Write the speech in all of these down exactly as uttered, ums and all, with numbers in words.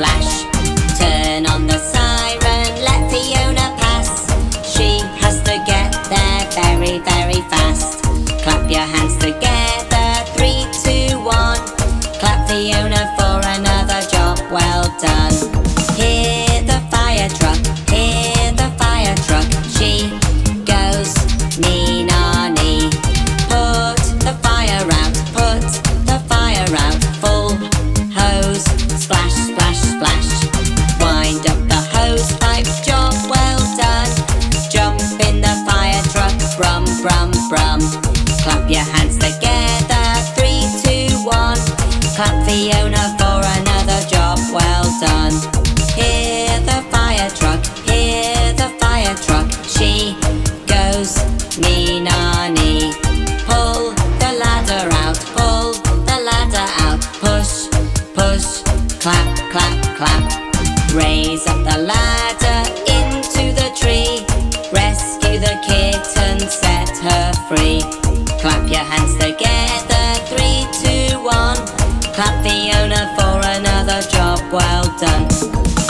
flash. Turn on the siren, let Fiona pass. She has to get there very, very fast. Clap your hands together, three, two, one. Clap Fiona for another job well done. Hear the fire truck, hear the fire truck. She goes knee na knee. Put the fire out, put the fire out. Full hose, splash, splash, splash. Wind up the hose pipes, job well done. Jump in the fire truck, brum, brum, brum. Clap your hands together, three, two, one. Clap Fiona for another job well done. Hear the fire truck, hear the fire truck. She goes knee na knee. Pull the ladder out, pull the ladder out. Push, push, clap, clap, clap. Raise up the ladder into the tree. Rescue the kitten, set her free. Clap your hands together, three, two, one. Clap Fiona for another job well done.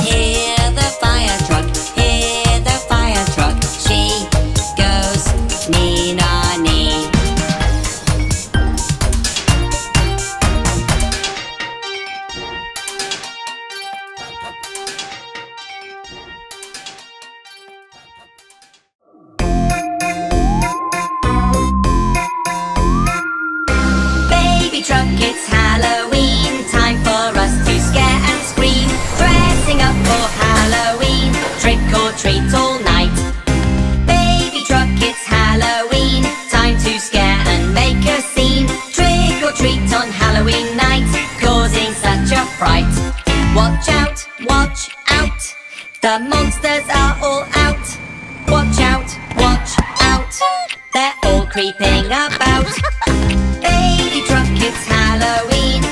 Hear the fire truck, hear the fire truck. She goes knee na knee. Baby truck, it's Halloween, time for us to scare and scream. Dressing up for Halloween, trick or treat all night. Baby truck, it's Halloween, time to scare and make a scene. Trick or treat on Halloween night, causing such a fright. Watch out, watch out, the monsters are all out. Watch out, watch out, they're all creeping about. Baby truck, it's Halloween, time for us to scare and scream. Dressing up for Halloween, trick or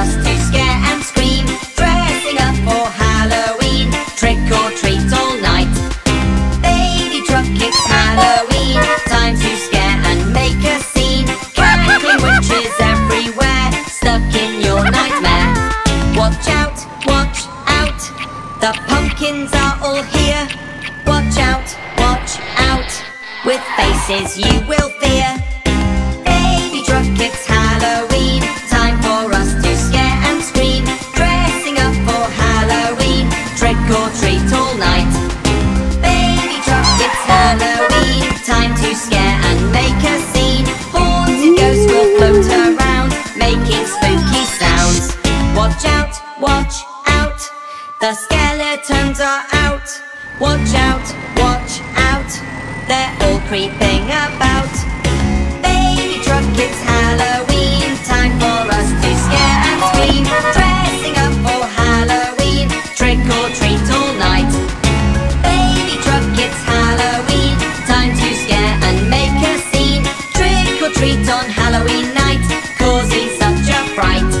treat all night. Baby truck, it's Halloween, time to scare and make a scene. Cackling witches everywhere, stuck in your nightmare. Watch out, watch out, the pumpkins are all here. Watch out, watch out, with faces you will fear. It's Halloween, time for us to scare and scream. Dressing up for Halloween, trick or treat all night. Baby truck, it's Halloween, time to scare and make a scene. Horns and ghosts will float around, making spooky sounds. Watch out, watch out, the skeletons are out. Watch out, watch out, they're all creeping about. It's Halloween, time for us to scare and scream. Dressing up for Halloween, trick or treat all night. Baby truck, it's Halloween, time to scare and make a scene. Trick or treat on Halloween night, causing such a fright.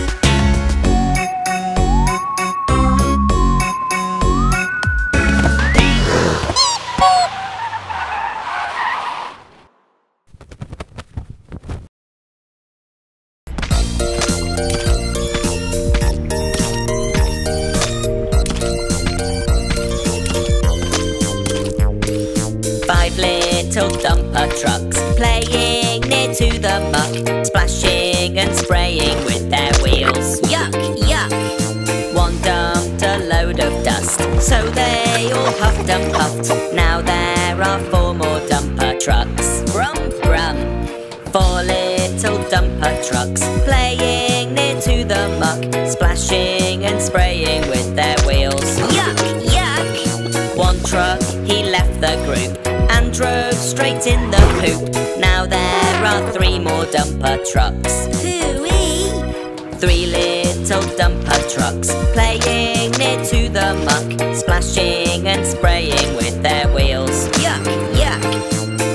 Trucks playing near to the muck, splashing and spraying with their wheels. Yuck, yuck! One dumped a load of dust, so they all huffed and puffed. Now there are four more dumper trucks. Brum, brum! Four little dumper trucks playing near to the muck, splashing and spraying with their wheels. Yuck, yuck! One truck, he left the group and drove straight in the poop. Now there are three more dumper trucks. Hooey! Three little dumper trucks playing near to the muck, splashing and spraying with their wheels. Yuck, yuck!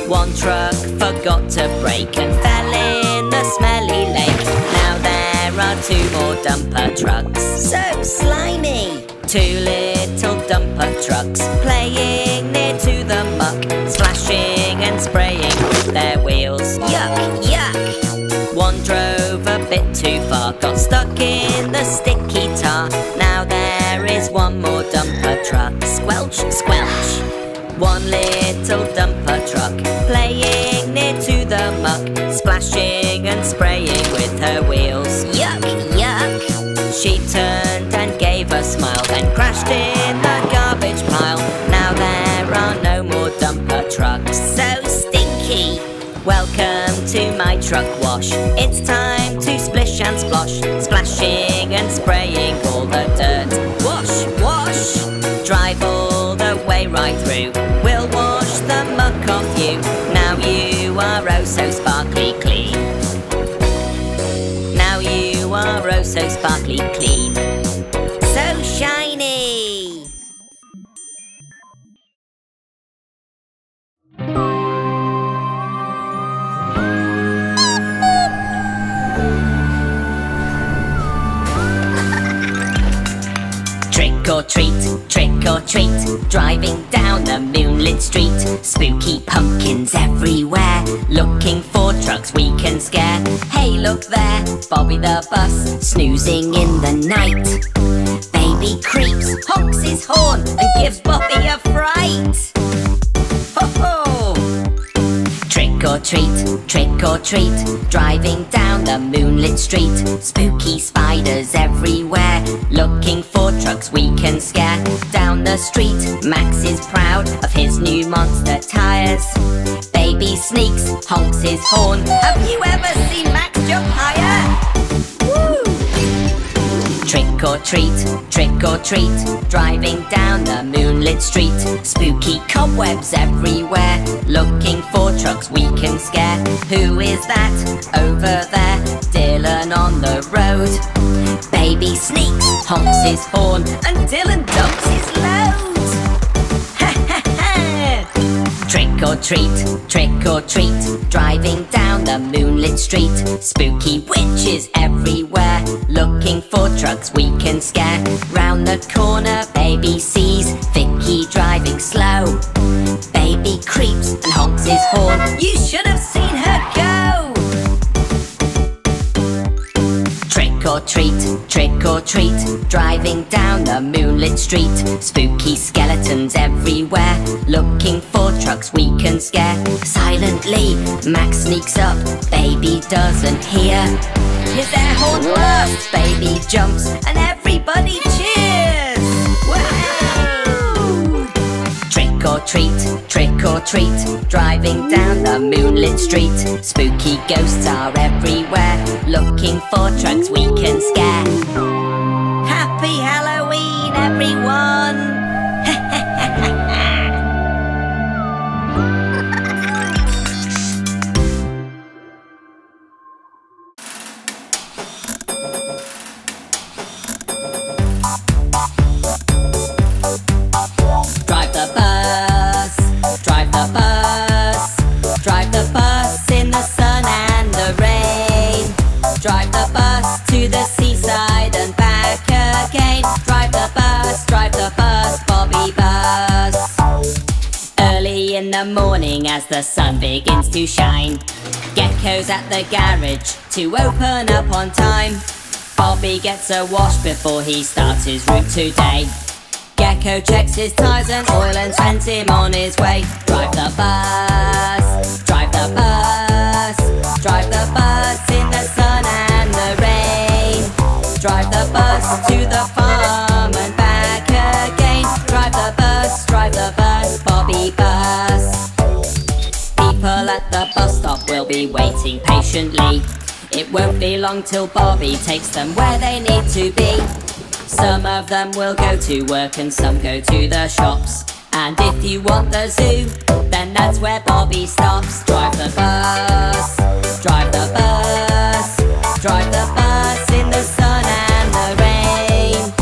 One truck forgot to brake and fell in the smelly lake. Now there are two more dumper trucks. So slimy! Two little dumper trucks playing near to the muck, splashing and spraying with their wheels. Yuck, yuck! One drove a bit too far, got stuck in the sticky tar. Now there squelch, squelch. One little dumper truck, playing near to the muck, splashing and spraying with her wheels. Yuck, yuck. She turned and gave a smile, then crashed in the garbage pile. Now there are no more dumper trucks. So stinky. Welcome to my truck wash. It's time to splish and splosh, splashing and spraying all the dirt. Wash, wash, drive all the way right through. We'll wash the muck off you. Now you are oh so sparkly clean. Now you are oh so sparkly clean. So shiny. Trick or treat, trick or treat, driving down the moonlit street. Spooky pumpkins everywhere, looking for trucks we can scare. Hey look there, Bobby the bus, snoozing in the night. Baby creeps, honks his horn and gives Bobby a fright. Ho ho! Trick or treat, trick or treat, driving down the moonlit street. Spooky spiders everywhere, looking for trucks we can scare. Down the street, Max is proud of his new monster tires. Baby sneaks, honks his horn. Have you ever seen Max jump higher? Woo! Trick or treat, trick or treat, driving down the moonlit street. Spooky cobwebs everywhere, looking for trucks we can scare. Who is that over there? Dylan on the road. Baby sneaks, honks his horn, and Dylan dumps his load. Ha ha ha! Trick or treat, trick or treat, driving down the moonlit street. Spooky witches everywhere, looking for trucks we can scare. Round the corner, baby sees Vicky driving slow. Baby creeps and honks his horn. You should have seen her go. Trick or treat, trick or treat, driving down the moonlit street. Spooky skeletons everywhere, looking for trucks we can scare. Silently, Max sneaks up, baby doesn't hear. His air horn blasts, baby jumps, and everybody cheers. Whoa! Trick or treat, trick or treat, driving down the moonlit street. Spooky ghosts are everywhere, looking for trucks we can scare. Happy Halloween, everyone! Drive the bus, drive the bus, drive the bus in the sun and the rain. Drive the bus to the seaside and back again. Drive the bus, drive the bus, Bobby bus. Early in the morning as the sun begins to shine, Gecko's at the garage to open up on time. Bobby gets a wash before he starts his route today. Gecko checks his tyres and oil and sends him on his way. Drive the bus, drive the bus, drive the bus in the sun and the rain. Drive the bus to the farm and back again. Drive the bus, drive the bus, Bobby bus. People at the bus stop will be waiting patiently. It won't be long till Bobby takes them where they need to be. Some of them will go to work and some go to the shops. And if you want the zoo, then that's where Bobby stops. Drive the bus, drive the bus, drive the bus in the sun and the rain.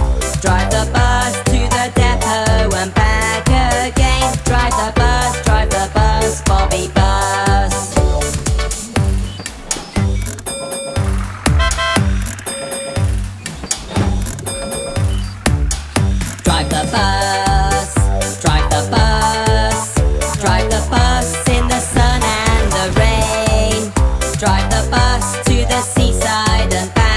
Drive the bus to the depot and back again. Drive the bus, drive the bus, Bobby bus. Drive the bus, drive the bus, drive the bus in the sun and the rain. Drive the bus to the seaside and back.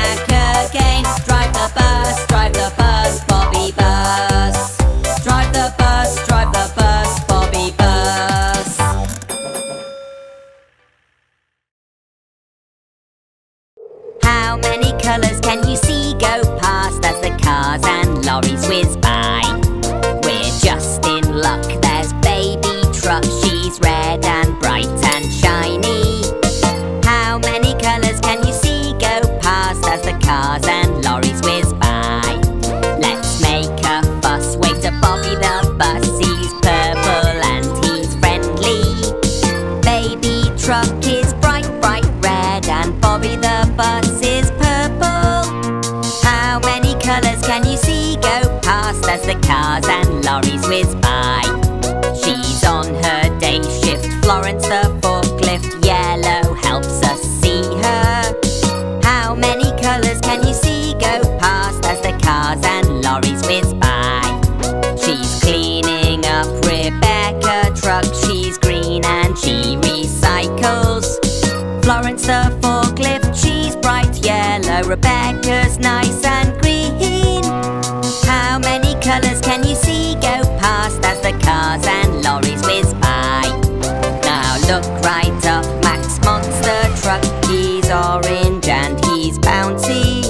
colours can you see go past as the cars and lorries whiz by? We're just in luck, there's baby truck, she's red and bright and shiny. How many colours can you see go past as the cars and lorries whiz by? Let's make a fuss, wave to Bobby the bus, he's purple and he's friendly. Baby truck is bright, bright red and Bobby the bus is purple. How many colours can you see go past as the cars and lorries whiz by? She's on her day shift, Florence the forklift, yellow helps us see her. How many colours can you see go past as the cars and lorries whiz by? She's cleaning up Rebecca truck, she's green and she recycles. Florence the forklift, she's bright yellow, Rebecca's nice and green. How many colours can you see go past as the cars and lorries whiz by? Now look right up, Max monster truck, he's orange and he's bouncy.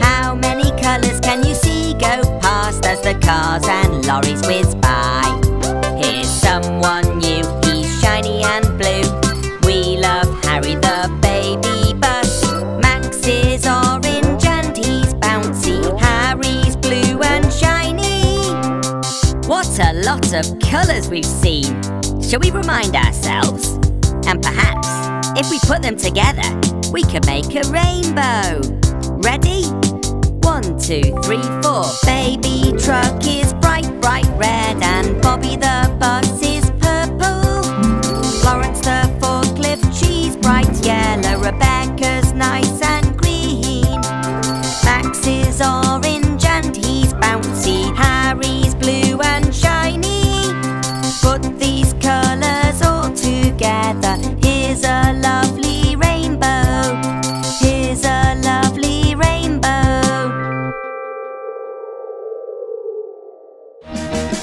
How many colours can you see go past as the cars and lorries whiz by? Here's someone new, he's shiny and blue, we love Harry the baby bus. Max is orange and he's bouncy, Harry's blue and shiny. What a lot of colours we've seen! Shall we remind ourselves? And perhaps, if we put them together, we could make a rainbow. Ready? One, two, three, four. Baby truck is bright, bright red, and Bobby the bus is purple. Florence the forklift, she's bright yellow, Rebecca's nice and green. Max is orange and he's bouncy, Harry's blue and shiny. Put these colours all together, here's a lovely rainbow. Here's a lovely rainbow.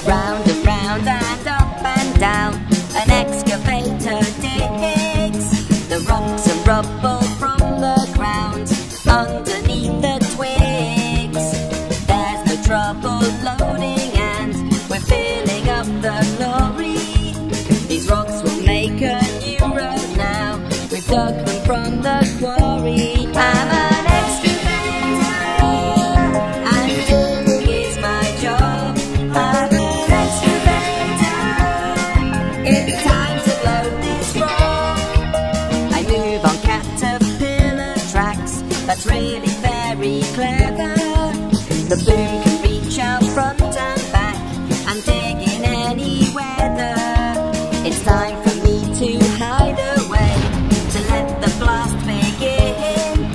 Round and round and up and down, an excavator digs the rocks and rubble from the ground underneath the twigs. There's no trouble loading and we're filling up the lorry. These rocks will make a new road now, we've dug them from the quarry. I'm an excavator and digging is my job. I'm an excavator, it's time to load this rock. I move on caterpillar tracks, that's really very clever. The boom can reach out front and back and dig in any weather. It's time for me to hide away, to let the blast begin.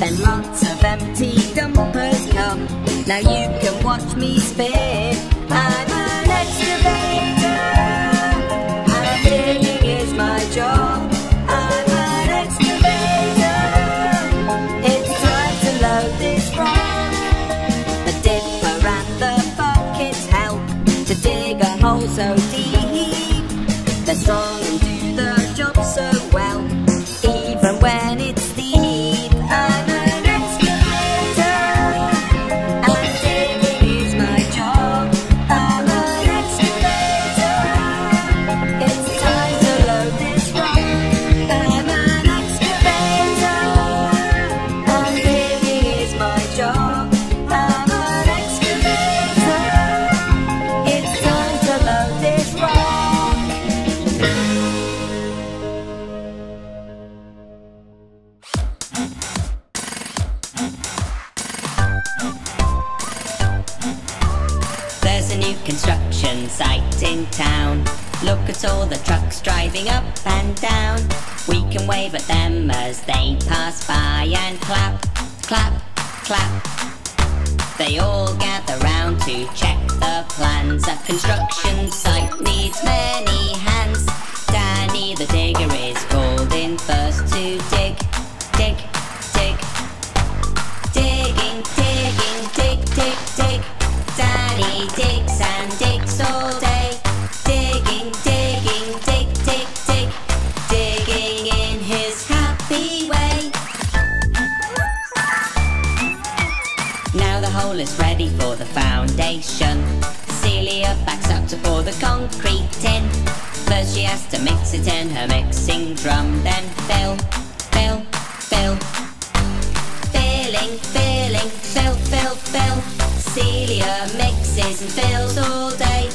Then lots of empty dumpers come, now you can watch me spin. I'm an excavator and digging is my job. I'm an excavator, it's time to load this rock. The dipper and the buckets help to dig a hole so deep. They're strong and do the job so well, even when it's steep. I'm an excavator and digging is my job. I'm an excavator, it's time to load this rock. I'm an excavator and digging is my job. I'm an excavator, it's time to load this rock. There's a new construction site in town. Look at all the trucks driving up and down. We can wave at them as they pass by and clap, clap, clap. They all gather round to check the plans. A construction site needs many hands. Danny the digger is called in first to dig, dig, dig. Digging, digging, dig, dig, dig. Danny digs and digs all day. Digging, digging, dig, dig, dig. Digging in his happy way. concrete tin. First she has to mix it in her mixing drum, then fill, fill, fill. Filling, filling, fill, fill, fill. Celia mixes and fills all day.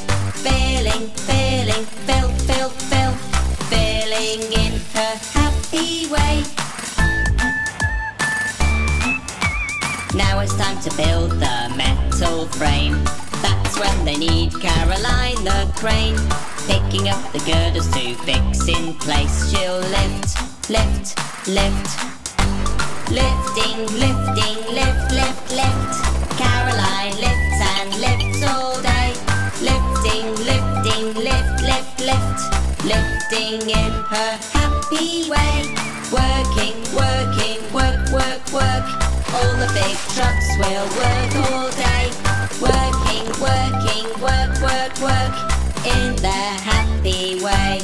Filling, filling, fill, fill, fill. Filling in her happy way. Now it's time to build the metal frame. That's when they need Caroline the crane. Picking up the girders to fix in place. She'll lift, lift, lift. Lifting, lifting, lift, lift, lift. Caroline lifts and lifts all day. Lifting, lifting, lift, lift, lift. Lifting in her happy way. Working, working, work, work, work. All the big trucks will work all day. Working, working, work, work, work. In their happy way.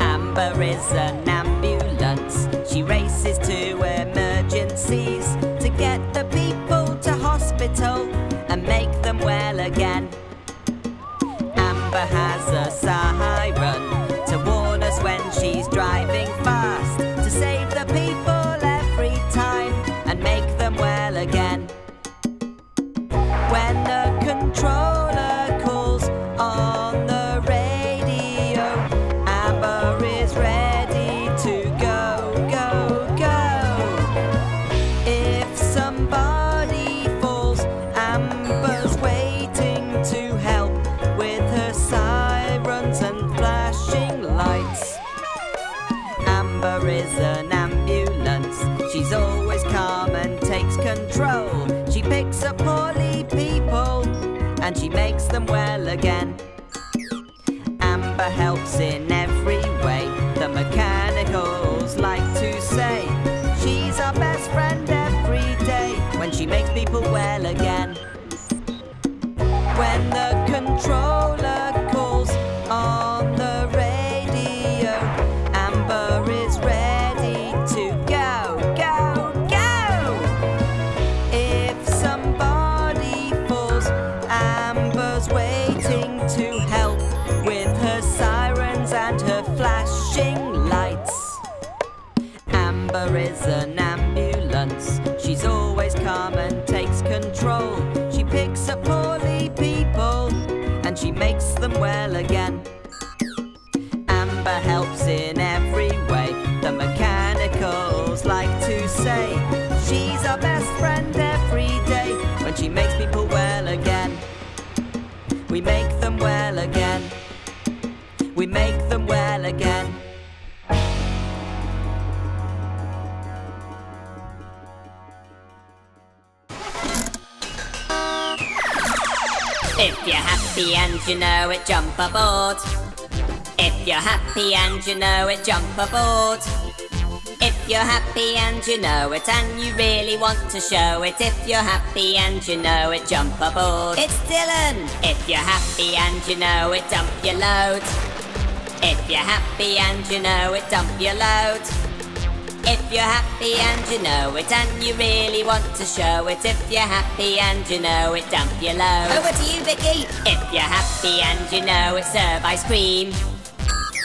Amber is an ambulance. She races to emergencies to get the people to hospital and make them well again. Amber has a siren to warn us when she's driving fast, to save the people every time and make them well again. When the controller calls on the radio, Amber is ready to go, go, go. If somebody falls, Amber's waiting to help with her sirens and flashing lights. Amber is an ambulance. She's always calm and takes control. She picks up poorly people and she makes them well again. Amber helps in every way, the mechanicals like to say. She's our best friend every day when she makes people well again. When the controller calls on the radio, Amber is ready to go, go, go! If somebody falls, Amber's waiting to help with her sirens and her flashing lights. Amber is an ambulance. She's always calm and takes control. She picks up poorly people and she makes them well again. Amber helps in every way, the mechanicals like to say. She's our best friend every day when she makes people well again. We make them well again. We make them well again. If you're happy and you know it, jump aboard. If you're happy and you know it, jump aboard. If you're happy and you know it, and you really want to show it. If you're happy and you know it, jump aboard. It's Dylan! If you're happy and you know it, dump your load. If you're happy and you know it, dump your load. If you're happy and you know it, and you really want to show it. If you're happy and you know it, dump your load. Over to you, Vicky. If you're happy and you know it, serve ice cream.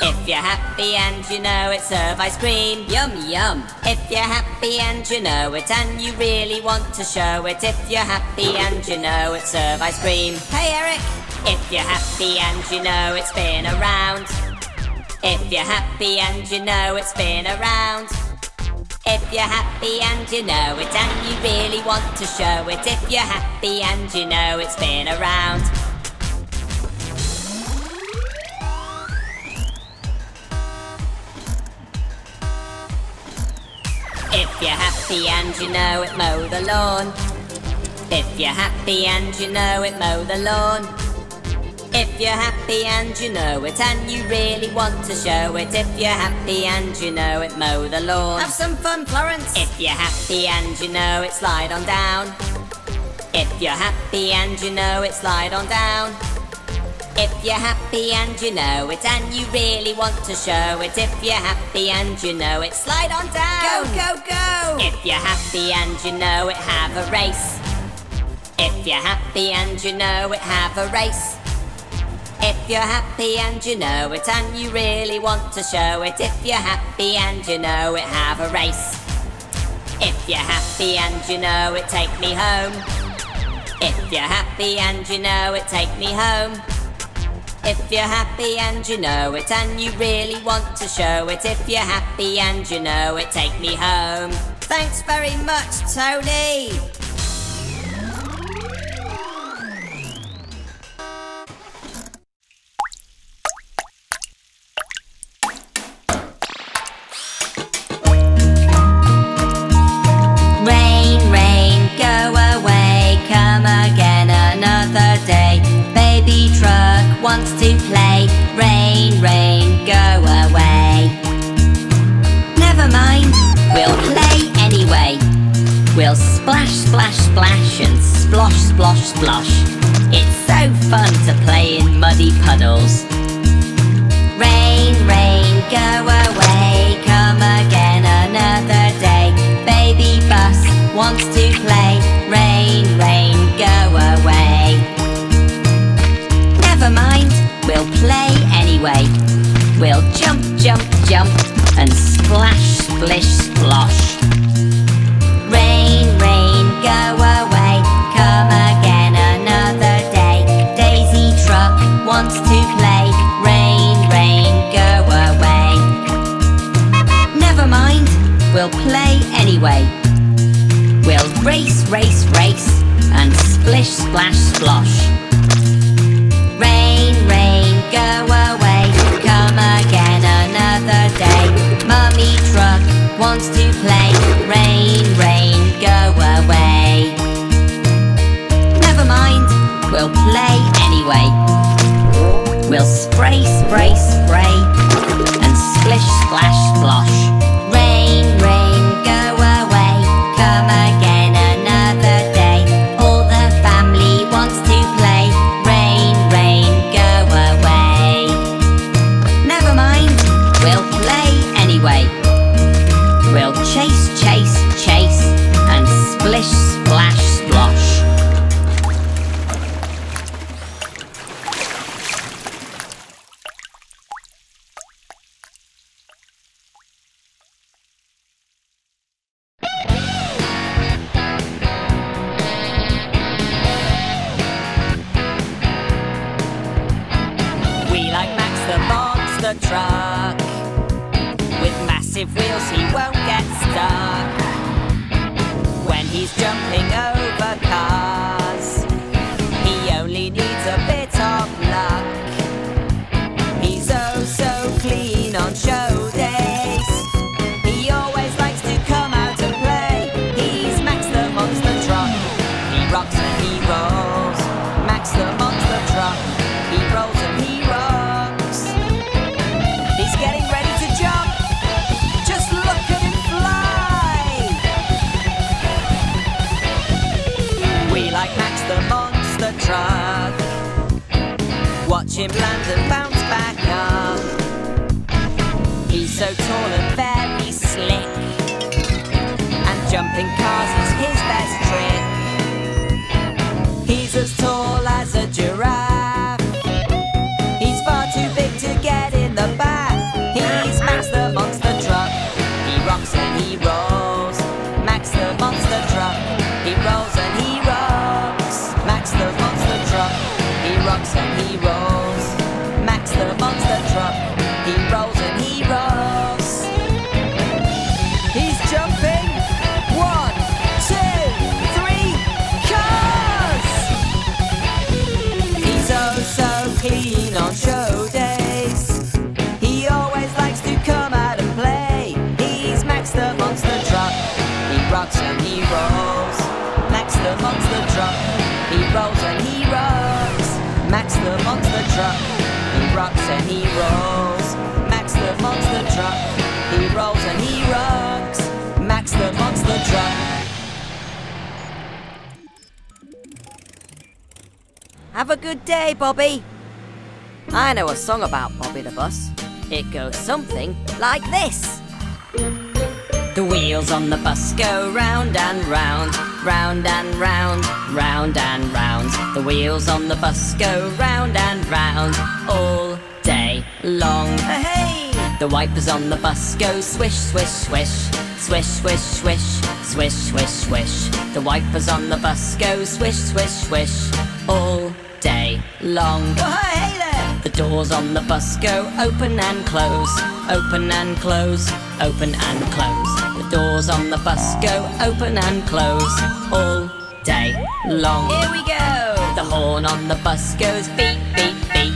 If you're happy and you know it, serve ice cream. Yum, yum. If you're happy and you know it, and you really want to show it. If you're happy and you know it, serve ice cream. Hey, Eric. If you're happy and you know it, spin around. If you're happy and you know it, spin around. If you're happy and you know it, and you really want to show it. If you're happy and you know it, spin around. If you're happy and you know it, mow the lawn. If you're happy and you know it, mow the lawn. If you're happy and you know it, and you really want to show it. If you're happy and you know it, mow the lawn. Have some fun, Florence. If you're happy and you know it, slide on down. If you're happy and you know it, slide on down. If you're happy and you know it, and you really want to show it. If you're happy and you know it, slide on down. Go, go, go! If you're happy and you know it, have a race. If you're happy and you know it, have a race. If you're happy and you know it, and you really want to show it. If you're happy and you know it, have a race. If you're happy and you know it, take me home. If you're happy and you know it, take me home. If you're happy and you know it, and you really want to show it. If you're happy and you know it, take me home. Thanks very much, Tony! Rain, rain, go away, come again another day. Baby truck wants to play. Rain, rain, go away. Never mind, we'll play anyway. We'll splash, splash, splash and splosh, splosh, splosh. It's so fun to play in muddy puddles. Rain, rain, go away, come again another day. Baby bus wants to play. Rain, rain, go away. Never mind, we'll play anyway. We'll jump, jump, jump and splash, splish, splosh. Rain, rain, go away, come again another day. Daisy truck wants to play. Rain, rain, go away. Never mind, we'll play anyway. We'll race, race, race and splish, splash, splosh. Rain, rain, go away, come again another day. Mummy truck wants to play. Rain, rain, go away. Never mind, we'll play anyway. We'll spray, spray, spray and splish, splash, splosh. Rain, rain, go away, come again another day. All the family wants to play. We'll chase, chase, chase and splish, splash, splosh. We like Max the monster truck. With massive wheels he won't get stuck. When he's jumping over cars, he only needs a bit of luck. He's oh so clean on show days. He always likes to come out and play. He's Max the monster truck. He rocks and he rolls. Max the monster truck. He rolls and he rocks. He's getting ready to jump. Just look at him fly! We like Max the monster truck. Watch him land and bounce back up. He's so tall and very slick, and jumping cars is his best trick. He's as tall as a giraffe. He's far too big to get in the bath. He's Max the monster truck. He rocks and he rolls. Max the monster truck. He rolls and he rocks. Max the monster truck. He rocks and he rolls. Max the monster truck. He rolls and he rocks. He's jumping. One, two, three, cars! He's oh so clean on show days. He always likes to come out and play. He's Max the monster truck. He rocks and he rolls. Max the monster truck. He rolls and he rocks. Max the monster truck. He rocks and he rolls. Max the monster truck. He rolls and he rocks. Max the monster truck. Have a good day, Bobby. I know a song about Bobby the Bus. It goes something like this. The wheels on the bus go round and round, round and round, round and round. The wheels on the bus go round and round all day long. Hey! The wipers on the bus go swish, swish, swish, swish, swish, swish, swish, swish, swish. The wipers on the bus go swish, swish, swish all day long. Oh, hey there! The doors on the bus go open and close, open and close, open and close. Doors on the bus go open and close all day long. Here we go! The horn on the bus goes beep, beep, beep,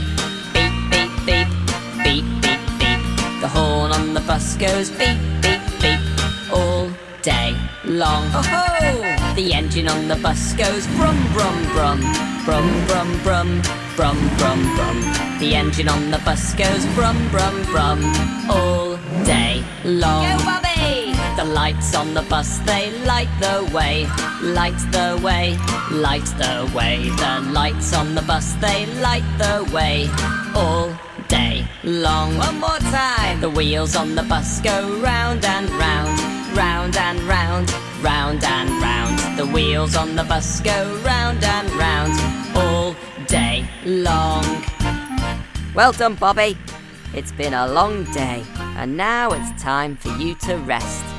beep, beep, beep, beep, beep, beep. The horn on the bus goes beep, beep, beep, all day long. Oh-ho! The engine on the bus goes brum, brum, brum, brum, brum, brum, brum, brum, brum. The engine on the bus goes brum, brum, brum, all day long. Go, Bobby! The lights on the bus, they light the way, light the way, light the way. The lights on the bus, they light the way all day long. One more time! The wheels on the bus go round and round, round and round, round and round. The wheels on the bus go round and round all day long. Well done, Bobby. It's been a long day, and now it's time for you to rest.